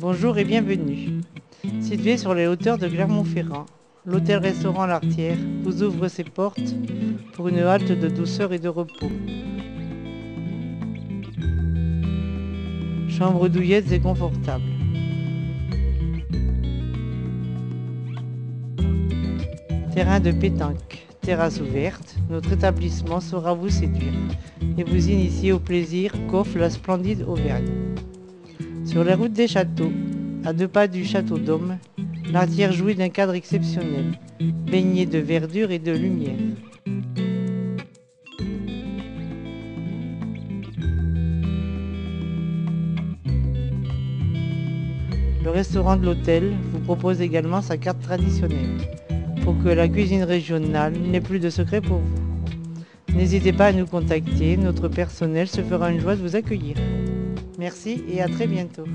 Bonjour et bienvenue. Situé sur les hauteurs de Clermont-Ferrand, l'hôtel-restaurant L'Artière vous ouvre ses portes pour une halte de douceur et de repos. Chambres douillettes et confortables. Terrain de pétanque, terrasse ouverte, notre établissement saura vous séduire et vous initier au plaisir qu'offre la splendide Auvergne. Sur les routes des châteaux, à deux pas du château d'Aume, L'Artière jouit d'un cadre exceptionnel, baigné de verdure et de lumière. Le restaurant de l'hôtel vous propose également sa carte traditionnelle, pour que la cuisine régionale n'ait plus de secret pour vous. N'hésitez pas à nous contacter, notre personnel se fera une joie de vous accueillir. Merci et à très bientôt.